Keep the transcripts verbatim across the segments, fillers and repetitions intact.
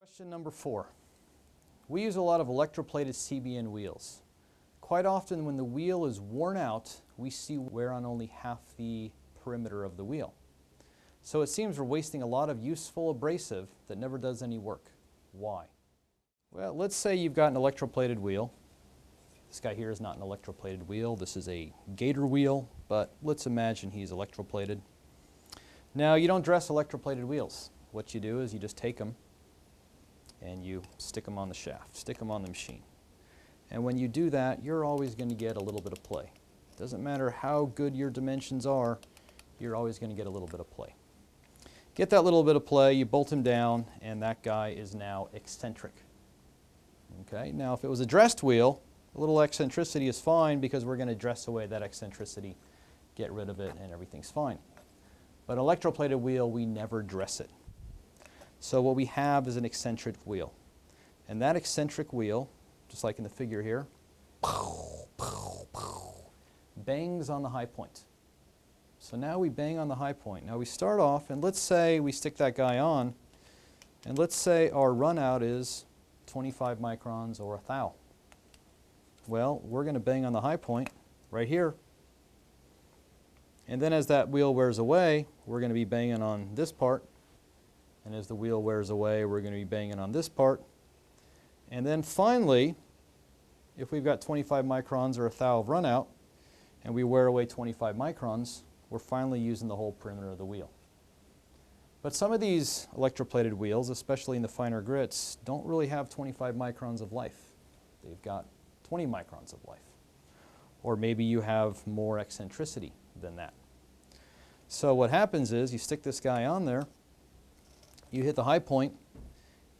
Question number four. We use a lot of electroplated C B N wheels. Quite often when the wheel is worn out, we see wear on only half the perimeter of the wheel. So it seems we're wasting a lot of useful abrasive that never does any work. Why? Well, let's say you've got an electroplated wheel. This guy here is not an electroplated wheel. This is a gator wheel, but let's imagine he's electroplated. Now, you don't dress electroplated wheels. What you do is you just take them and you stick them on the shaft, stick them on the machine. And when you do that, you're always going to get a little bit of play. Doesn't matter how good your dimensions are, you're always going to get a little bit of play. Get that little bit of play, you bolt him down, and that guy is now eccentric. Okay, now if it was a dressed wheel, a little eccentricity is fine because we're going to dress away that eccentricity, get rid of it, and everything's fine. But electroplated wheel, we never dress it. So what we have is an eccentric wheel. And that eccentric wheel, just like in the figure here, bangs on the high point. So now we bang on the high point. Now we start off, and let's say we stick that guy on, and let's say our runout is twenty-five microns or a thou. Well, we're going to bang on the high point right here. And then as that wheel wears away, we're going to be banging on this part. And as the wheel wears away, we're going to be banging on this part. And then finally, if we've got twenty-five microns or a thou of runout, and we wear away twenty-five microns, we're finally using the whole perimeter of the wheel. But some of these electroplated wheels, especially in the finer grits, don't really have twenty-five microns of life. They've got twenty microns of life. Or maybe you have more eccentricity than that. So what happens is you stick this guy on there, you hit the high point.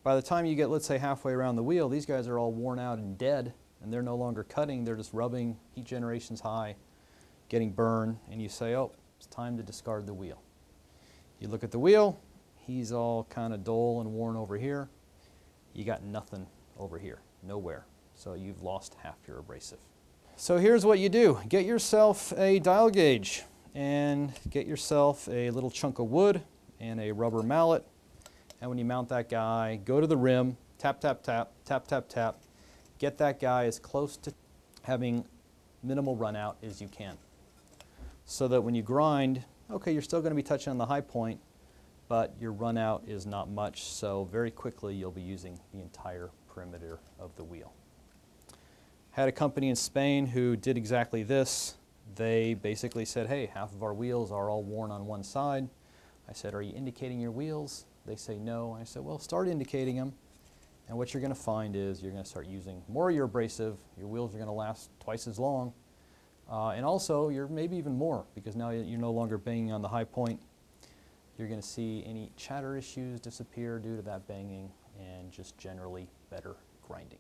By the time you get, let's say, halfway around the wheel, these guys are all worn out and dead, and they're no longer cutting. They're just rubbing, heat generation's high, getting burned, and you say, oh, it's time to discard the wheel. You look at the wheel. He's all kind of dull and worn over here. You got nothing over here, nowhere. So you've lost half your abrasive. So here's what you do. Get yourself a dial gauge, and get yourself a little chunk of wood and a rubber mallet. And when you mount that guy, go to the rim, tap, tap, tap, tap, tap, tap. Get that guy as close to having minimal runout as you can. So that when you grind, okay, you're still going to be touching on the high point, but your runout is not much. So very quickly, you'll be using the entire perimeter of the wheel. Had a company in Spain who did exactly this. They basically said, hey, half of our wheels are all worn on one side. I said, are you indicating your wheels? They say no, and I said, well, start indicating them, and what you're going to find is you're going to start using more of your abrasive, your wheels are going to last twice as long, uh, and also you're maybe even more, because now you're no longer banging on the high point. You're going to see any chatter issues disappear due to that banging, and just generally better grinding.